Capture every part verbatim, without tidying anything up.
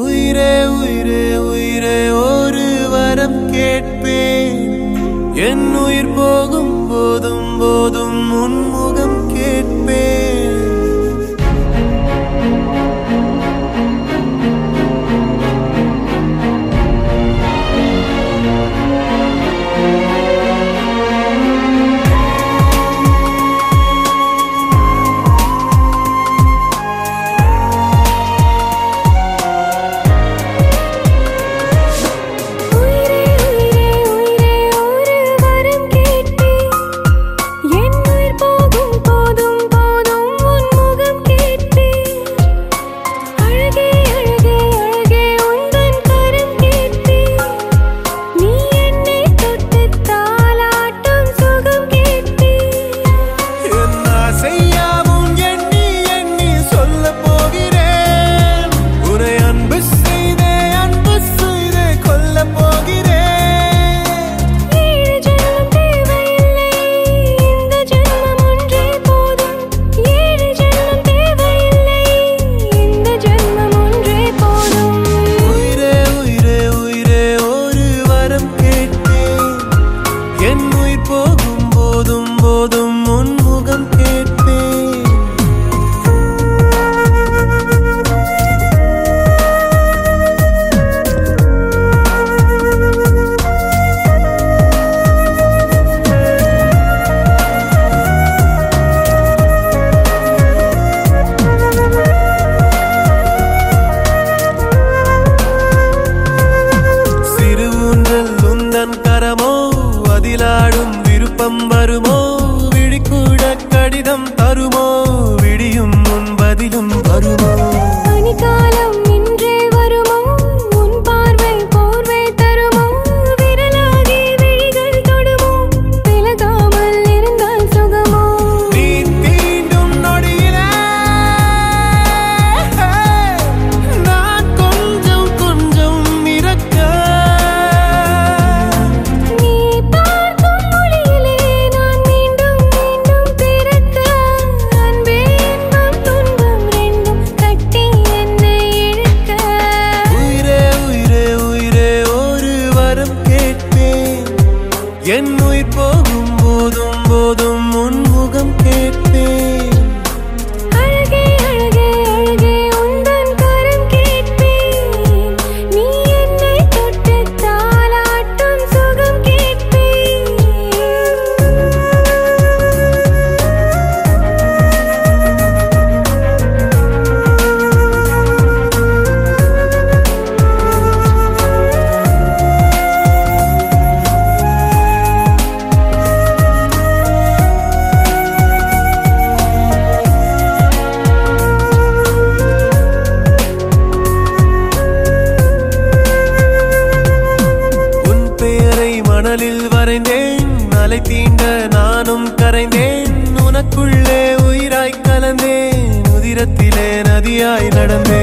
உயிரே உயிரே உயிரே ஒரு வரம் கேட்பேன், என் உயிர் போகும் போதும் போதும் உன் முகம் கேட்பேன். வருமோ விழிக்கூட கடிதம் தருமோ, விடியும் முன் பதிலும் வருமோ, பனிக்காலம் இன்றே வருமோ, உன் பார்வை போர்வை தருமோ, விரலாகி விழிகள் தொடுமோ, விலகாமல் இருந்தால் சுகமோ, நீ தீண்டும் நொடியிலே நான் கொஞ்சம் கொஞ்சம் இறக்க என் உயிர் போகும் போதும் போதும் உன் முகம் கேட்பேன். மணலில் வரைந்தேன் அலை தீண்ட நானும் கரைந்தேன், உனக்குள்ளே உயிராய் கலந்தேன், உதிரத்திலே நதியாய் நடந்தேன்.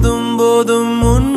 Todo mundo